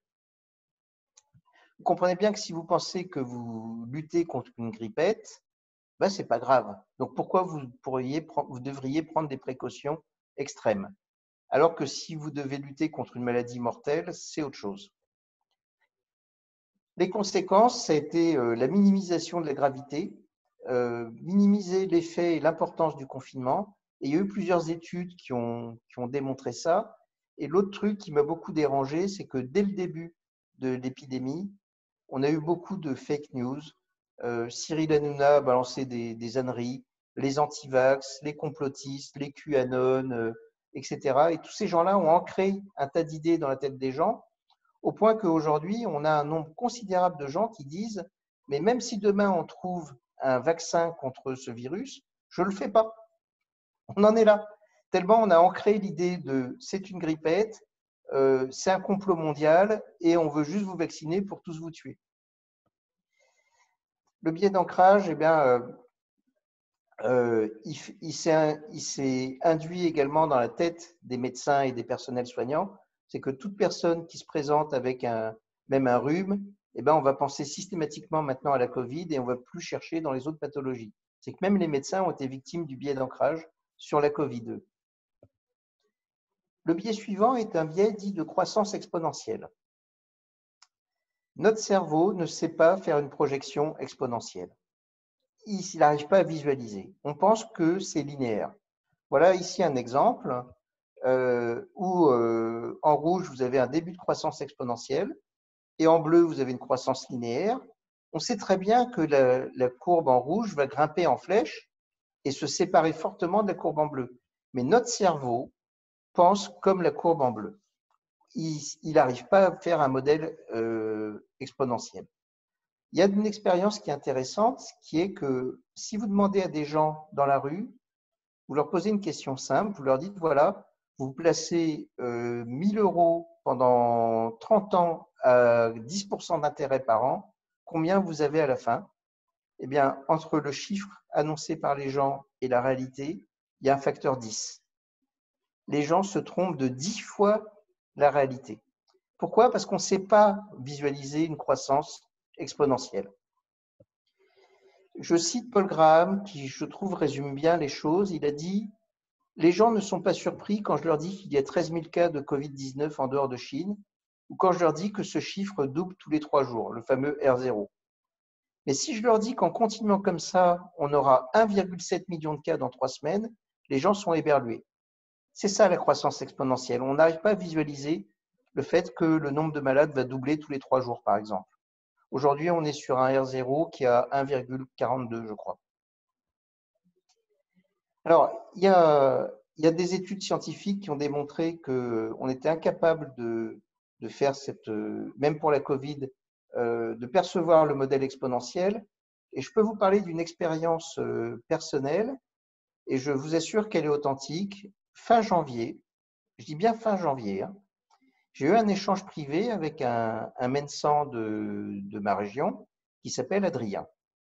Vous comprenez bien que si vous pensez que vous luttez contre une grippette, ce n'est pas grave. Donc, pourquoi vous devriez prendre des précautions extrêmes? Alors que si vous devez lutter contre une maladie mortelle, c'est autre chose. Les conséquences, ça a été la minimisation de la gravité, minimiser l'effet et l'importance du confinement. Et il y a eu plusieurs études qui ont démontré ça. Et l'autre truc qui m'a beaucoup dérangé, c'est que dès le début de l'épidémie, on a eu beaucoup de fake news. Cyril Hanouna a balancé des âneries, les antivax, les complotistes, les QAnon, etc. Et tous ces gens-là ont ancré un tas d'idées dans la tête des gens, au point qu'aujourd'hui, on a un nombre considérable de gens qui disent « mais même si demain on trouve un vaccin contre ce virus, je ne le fais pas ». On en est là. Tellement on a ancré l'idée de « c'est une grippette, c'est un complot mondial et on veut juste vous vacciner pour tous vous tuer ». Le biais d'ancrage, il s'est induit également dans la tête des médecins et des personnels soignants. C'est que toute personne qui se présente avec même un rhume eh ben, on va penser systématiquement maintenant à la Covid et on ne va plus chercher dans les autres pathologies. C'est que même les médecins ont été victimes du biais d'ancrage sur la Covid-2. Le biais suivant est un biais dit de croissance exponentielle. Notre cerveau ne sait pas faire une projection exponentielle. Il n'arrive pas à visualiser. On pense que c'est linéaire. Voilà ici un exemple où en rouge, vous avez un début de croissance exponentielle et en bleu, vous avez une croissance linéaire. On sait très bien que la courbe en rouge va grimper en flèche et se séparer fortement de la courbe en bleu. Mais notre cerveau pense comme la courbe en bleu. Il n'arrive pas à faire un modèle exponentiel. Il y a une expérience qui est intéressante, qui est que si vous demandez à des gens dans la rue, vous leur posez une question simple, vous leur dites, voilà, vous placez 1 000 euros pendant 30 ans à 10% d'intérêt par an, combien vous avez à la fin? Eh bien, entre le chiffre annoncé par les gens et la réalité, il y a un facteur 10. Les gens se trompent de 10 fois la réalité. Pourquoi? Parce qu'on ne sait pas visualiser une croissance exponentielle. Je cite Paul Graham, qui, je trouve, résume bien les choses. Il a dit « Les gens ne sont pas surpris quand je leur dis qu'il y a 13 000 cas de Covid-19 en dehors de Chine ou quand je leur dis que ce chiffre double tous les 3 jours, le fameux R0. Mais si je leur dis qu'en continuant comme ça, on aura 1,7 million de cas dans 3 semaines, les gens sont éberlués. » C'est ça la croissance exponentielle. On n'arrive pas à visualiser le fait que le nombre de malades va doubler tous les 3 jours, par exemple. Aujourd'hui, on est sur un R0 qui a 1,42, je crois. Alors, il y a des études scientifiques qui ont démontré qu'on était incapable de faire cette, même pour la Covid, de percevoir le modèle exponentiel. Et je peux vous parler d'une expérience personnelle, et je vous assure qu'elle est authentique. Fin janvier, je dis bien fin janvier, hein, j'ai eu un échange privé avec un médecin de ma région qui s'appelle Adrien.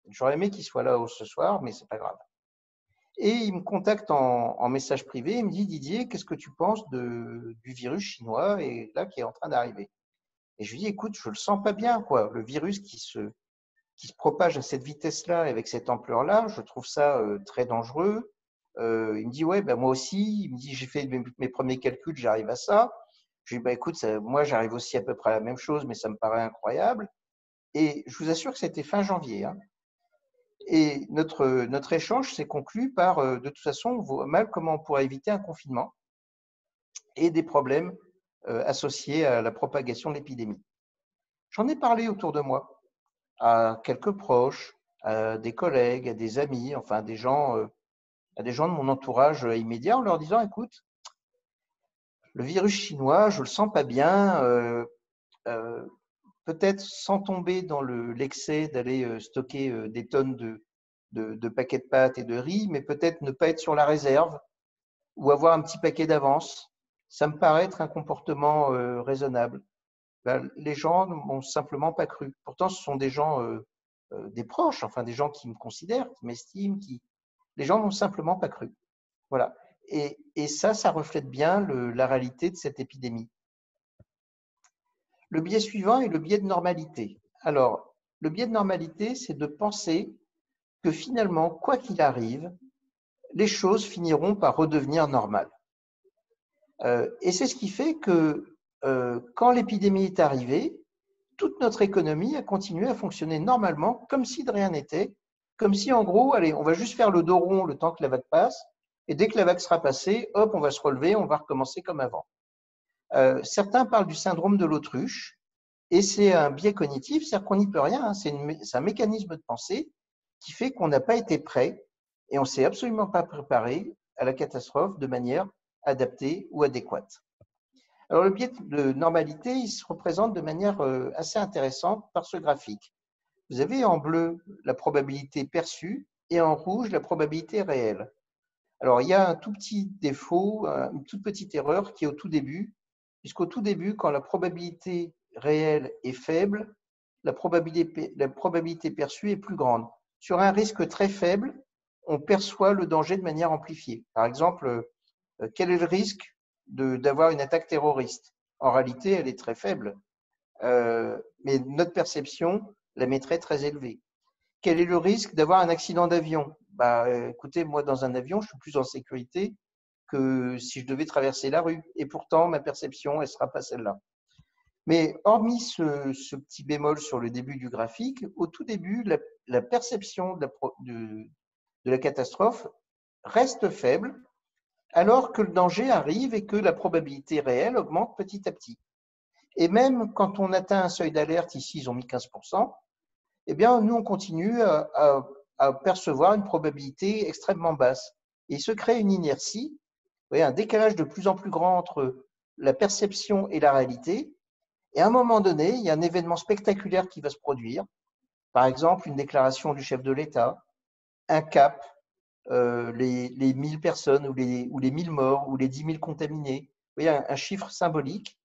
J'aurais aimé qu'il soit là ce soir, mais ce n'est pas grave. Et il me contacte en message privé, il me dit « Didier, qu'est-ce que tu penses du virus chinois et là qui est en train d'arriver ?» Et je lui dis « Écoute, je ne le sens pas bien, quoi. Le virus qui se propage à cette vitesse-là et avec cette ampleur-là, je trouve ça très dangereux. » il me dit, ouais, ben moi aussi. Il me dit, j'ai fait mes premiers calculs, j'arrive à ça. Je lui dis, ben écoute, moi j'arrive aussi à peu près à la même chose, mais ça me paraît incroyable. Et je vous assure que c'était fin janvier. Hein. Et notre échange s'est conclu par, de toute façon, on voit mal comment on pourrait éviter un confinement et des problèmes associés à la propagation de l'épidémie. J'en ai parlé autour de moi, à quelques proches, à des collègues, à des amis, enfin des gens... à des gens de mon entourage immédiat en leur disant « Écoute, le virus chinois, je ne le sens pas bien, peut-être sans tomber dans l'excès d'aller stocker des tonnes de paquets de pâtes et de riz, mais peut-être ne pas être sur la réserve ou avoir un petit paquet d'avance. Ça me paraît être un comportement raisonnable. » Ben, les gens ne m'ont simplement pas cru. Pourtant, ce sont des gens, des proches, enfin des gens qui me considèrent, qui m'estiment, qui… Les gens n'ont simplement pas cru. Voilà. Et ça reflète bien la réalité de cette épidémie. Le biais suivant est le biais de normalité. Alors, le biais de normalité, c'est de penser que finalement, quoi qu'il arrive, les choses finiront par redevenir normales. Et c'est ce qui fait que quand l'épidémie est arrivée, toute notre économie a continué à fonctionner normalement, comme si de rien n'était. Comme si, en gros, allez, on va juste faire le dos rond le temps que la vague passe, et dès que la vague sera passée, hop, on va se relever, on va recommencer comme avant. Certains parlent du syndrome de l'autruche, et c'est un biais cognitif, c'est-à-dire qu'on n'y peut rien, hein, c'est un mécanisme de pensée qui fait qu'on n'a pas été prêt, et on ne s'est absolument pas préparé à la catastrophe de manière adaptée ou adéquate. Alors, le biais de normalité, il se représente de manière assez intéressante par ce graphique. Vous avez en bleu la probabilité perçue et en rouge la probabilité réelle. Alors, il y a un tout petit défaut, une toute petite erreur qui est au tout début, puisqu'au tout début, quand la probabilité réelle est faible, la probabilité perçue est plus grande. Sur un risque très faible, on perçoit le danger de manière amplifiée. Par exemple, quel est le risque d'avoir une attaque terroriste? En réalité, elle est très faible. mais notre perception la mettrait très élevée. Quel est le risque d'avoir un accident d'avion? Écoutez, moi, dans un avion, je suis plus en sécurité que si je devais traverser la rue. Et pourtant, ma perception, elle ne sera pas celle-là. Mais hormis ce petit bémol sur le début du graphique, au tout début, la perception de la catastrophe reste faible, alors que le danger arrive et que la probabilité réelle augmente petit à petit. Et même quand on atteint un seuil d'alerte, ici ils ont mis 15%, eh bien nous on continue à percevoir une probabilité extrêmement basse. Et il se crée une inertie, vous voyez, un décalage de plus en plus grand entre la perception et la réalité. Et à un moment donné, il y a un événement spectaculaire qui va se produire. Par exemple, une déclaration du chef de l'État, un cap, les 1000 personnes ou les 1000 morts ou les 10 000 contaminés. Vous voyez, un chiffre symbolique.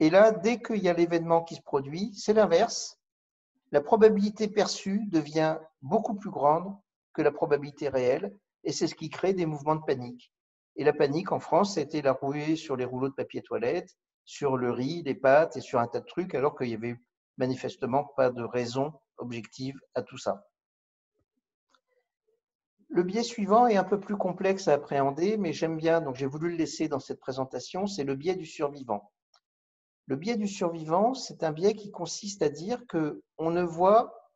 Et là, dès qu'il y a l'événement qui se produit, c'est l'inverse. La probabilité perçue devient beaucoup plus grande que la probabilité réelle. Et c'est ce qui crée des mouvements de panique. Et la panique en France, c'était la rouée sur les rouleaux de papier toilette, sur le riz, les pâtes et sur un tas de trucs, alors qu'il n'y avait manifestement pas de raison objective à tout ça. Le biais suivant est un peu plus complexe à appréhender, mais j'aime bien, donc j'ai voulu le laisser dans cette présentation, c'est le biais du survivant. Le biais du survivant, c'est un biais qui consiste à dire qu'on ne voit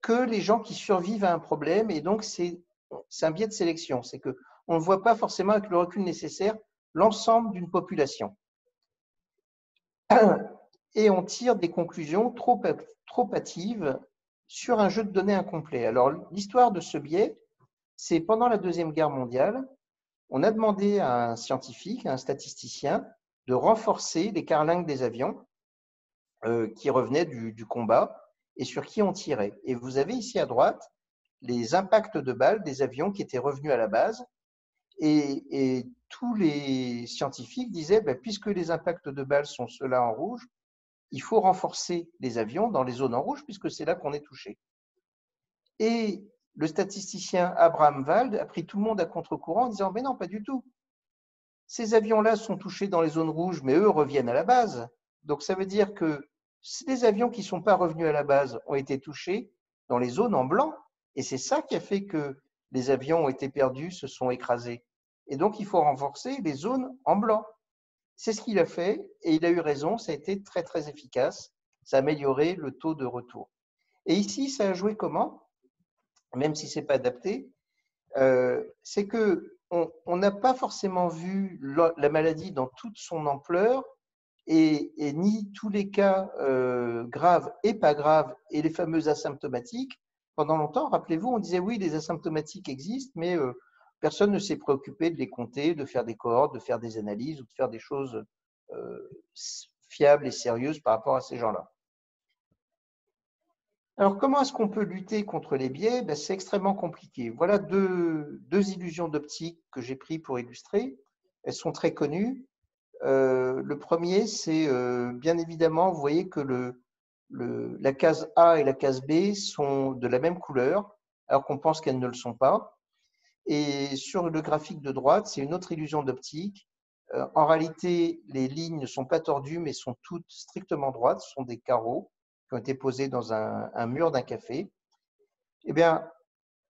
que les gens qui survivent à un problème, et donc c'est un biais de sélection, c'est qu'on ne voit pas forcément avec le recul nécessaire l'ensemble d'une population. Et on tire des conclusions trop hâtives sur un jeu de données incomplet. Alors, l'histoire de ce biais, c'est pendant la Deuxième Guerre mondiale, on a demandé à un scientifique, à un statisticien, de renforcer les carlingues des avions qui revenaient du combat et sur qui on tirait. Et vous avez ici à droite les impacts de balles des avions qui étaient revenus à la base. Et tous les scientifiques disaient, puisque les impacts de balles sont ceux-là en rouge, il faut renforcer les avions dans les zones en rouge, puisque c'est là qu'on est touché. Et le statisticien Abraham Wald a pris tout le monde à contre-courant en disant, mais non, pas du tout. Ces avions-là sont touchés dans les zones rouges, mais eux reviennent à la base. Donc ça veut dire que les avions qui ne sont pas revenus à la base ont été touchés dans les zones en blanc, et c'est ça qui a fait que les avions ont été perdus, se sont écrasés. Et donc, il faut renforcer les zones en blanc. C'est ce qu'il a fait et il a eu raison. Ça a été très, très efficace. Ça a amélioré le taux de retour. Et ici, ça a joué comment? Même si ce n'est pas adapté, c'est qu'on n'a pas forcément vu la maladie dans toute son ampleur et ni tous les cas graves et pas graves et les fameux asymptomatiques. Pendant longtemps, rappelez-vous, on disait oui, les asymptomatiques existent, mais personne ne s'est préoccupé de les compter, de faire des cohortes, de faire des analyses ou de faire des choses fiables et sérieuses par rapport à ces gens-là. Alors, comment est-ce qu'on peut lutter contre les biais? C'est extrêmement compliqué. Voilà deux illusions d'optique que j'ai prises pour illustrer. Elles sont très connues. Le premier, c'est bien évidemment, vous voyez que la case A et la case B sont de la même couleur, alors qu'on pense qu'elles ne le sont pas. Et sur le graphique de droite, c'est une autre illusion d'optique. En réalité, les lignes ne sont pas tordues, mais sont toutes strictement droites. Ce sont des carreaux qui ont été posés dans un mur d'un café. Eh bien,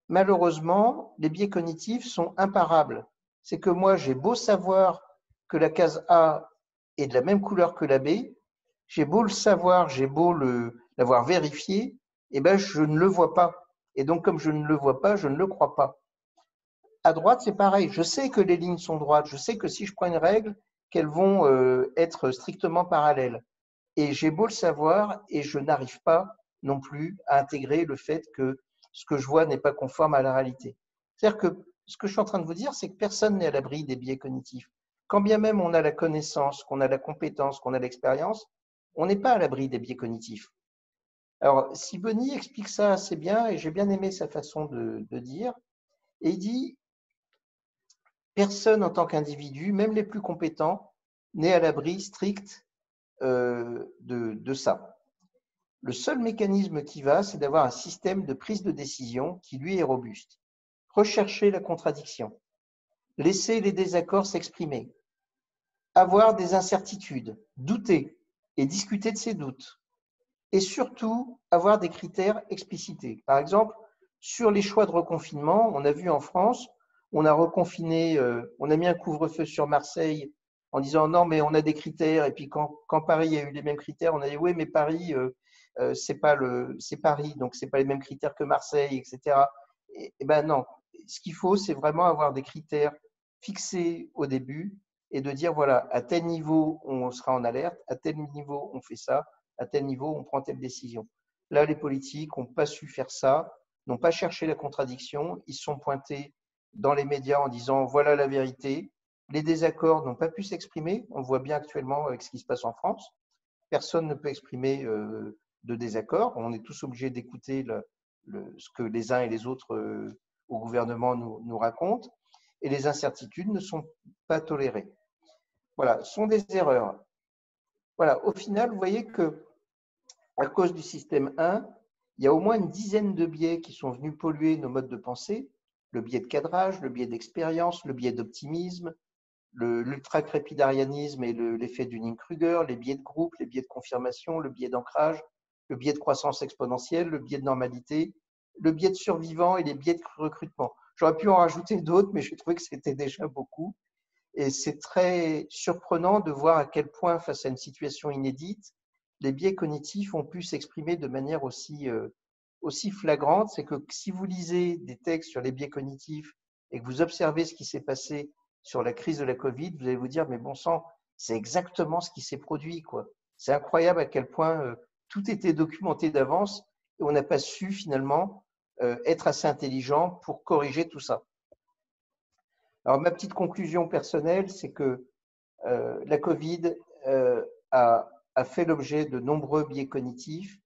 malheureusement, les biais cognitifs sont imparables. C'est que moi, j'ai beau savoir que la case A est de la même couleur que la B, j'ai beau le savoir, j'ai beau l'avoir vérifié, et je ne le vois pas. Et donc, comme je ne le vois pas, je ne le crois pas. À droite, c'est pareil. Je sais que les lignes sont droites. Je sais que si je prends une règle, qu'elles vont être strictement parallèles. Et j'ai beau le savoir, et je n'arrive pas non plus à intégrer le fait que ce que je vois n'est pas conforme à la réalité. C'est-à-dire que ce que je suis en train de vous dire, c'est que personne n'est à l'abri des biais cognitifs. Quand bien même on a la connaissance, qu'on a la compétence, qu'on a l'expérience, on n'est pas à l'abri des biais cognitifs. Alors, Sibony explique ça assez bien, et j'ai bien aimé sa façon de dire. Et il dit, personne en tant qu'individu, même les plus compétents, n'est à l'abri strict de ça. Le seul mécanisme qui va, c'est d'avoir un système de prise de décision qui, lui, est robuste. Rechercher la contradiction. Laisser les désaccords s'exprimer. Avoir des incertitudes. Douter. et discuter de ses doutes. Et surtout, avoir des critères explicités. Par exemple, sur les choix de reconfinement, on a vu en France, on a reconfiné, on a mis un couvre-feu sur Marseille en disant non, mais on a des critères. Et puis quand Paris a eu les mêmes critères, on a dit oui, mais Paris, c'est Paris, donc c'est pas les mêmes critères que Marseille, etc. Et ben non, ce qu'il faut, c'est vraiment avoir des critères fixés au début et de dire voilà, à tel niveau on sera en alerte, à tel niveau on fait ça, à tel niveau on prend telle décision. Là, les politiques n'ont pas su faire ça, n'ont pas cherché la contradiction, ils se sont pointés dans les médias en disant voilà la vérité. Les désaccords n'ont pas pu s'exprimer, on le voit bien actuellement avec ce qui se passe en France. Personne ne peut exprimer de désaccord, on est tous obligés d'écouter ce que les uns et les autres au gouvernement nous racontent, et les incertitudes ne sont pas tolérées. Voilà, ce sont des erreurs. Voilà, au final, vous voyez que à cause du système 1, il y a au moins une dizaine de biais qui sont venus polluer nos modes de pensée, le biais de cadrage, le biais d'expérience, le biais d'optimisme, l'ultra-crépidarianisme et l'effet Dunning-Kruger, les biais de groupe, les biais de confirmation, le biais d'ancrage, le biais de croissance exponentielle, le biais de normalité, le biais de survivant et les biais de recrutement. J'aurais pu en rajouter d'autres, mais j'ai trouvé que c'était déjà beaucoup. Et c'est très surprenant de voir à quel point, face à une situation inédite, les biais cognitifs ont pu s'exprimer de manière aussi flagrante. C'est que si vous lisez des textes sur les biais cognitifs et que vous observez ce qui s'est passé sur la crise de la Covid, vous allez vous dire, mais bon sang, c'est exactement ce qui s'est produit, quoi. C'est incroyable à quel point tout était documenté d'avance et on n'a pas su finalement être assez intelligent pour corriger tout ça. Alors, ma petite conclusion personnelle, c'est que la Covid a fait l'objet de nombreux biais cognitifs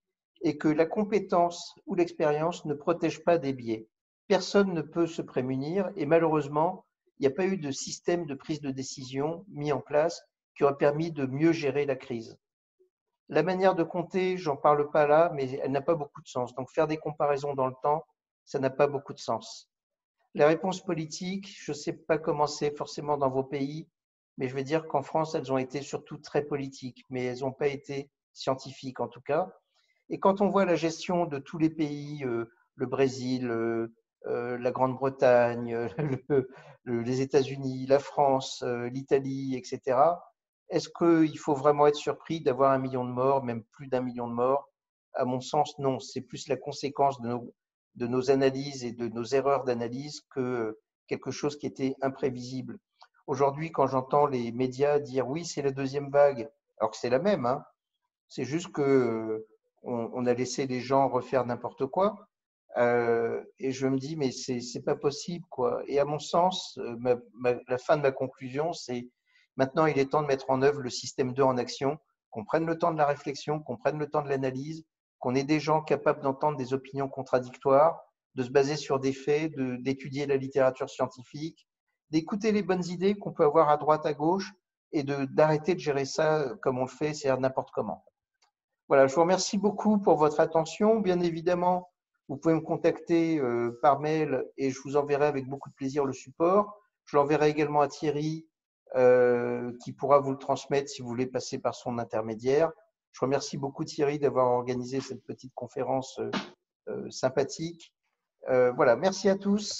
et que la compétence ou l'expérience ne protège pas des biais. Personne ne peut se prémunir et malheureusement, il n'y a pas eu de système de prise de décision mis en place qui aurait permis de mieux gérer la crise. La manière de compter, j'en parle pas là, mais elle n'a pas beaucoup de sens. Donc, faire des comparaisons dans le temps, ça n'a pas beaucoup de sens. Les réponses politiques, je ne sais pas comment c'est forcément dans vos pays, mais je vais dire qu'en France, elles ont été surtout très politiques, mais elles n'ont pas été scientifiques en tout cas. Et quand on voit la gestion de tous les pays, le Brésil, la Grande-Bretagne, les États-Unis, la France, l'Italie, etc., est-ce qu'il faut vraiment être surpris d'avoir 1 million de morts, même plus d'1 million de morts? À mon sens, non. C'est plus la conséquence de nos analyses et de nos erreurs d'analyse que quelque chose qui était imprévisible. Aujourd'hui, quand j'entends les médias dire « oui, c'est la deuxième vague », alors que c'est la même, hein, c'est juste qu'on a laissé les gens refaire n'importe quoi. Et je me dis « mais c'est pas possible, quoi ». Et à mon sens, la fin de ma conclusion, c'est « maintenant, il est temps de mettre en œuvre le système 2 en action, qu'on prenne le temps de la réflexion, qu'on prenne le temps de l'analyse, qu'on ait des gens capables d'entendre des opinions contradictoires, de se baser sur des faits, d'étudier la littérature scientifique, d'écouter les bonnes idées qu'on peut avoir à droite, à gauche, et d'arrêter de gérer ça comme on le fait, c'est-à-dire n'importe comment. » Voilà, je vous remercie beaucoup pour votre attention. Bien évidemment, vous pouvez me contacter par mail et je vous enverrai avec beaucoup de plaisir le support. Je l'enverrai également à Thierry qui pourra vous le transmettre si vous voulez passer par son intermédiaire. Je remercie beaucoup Thierry d'avoir organisé cette petite conférence sympathique. Voilà, merci à tous.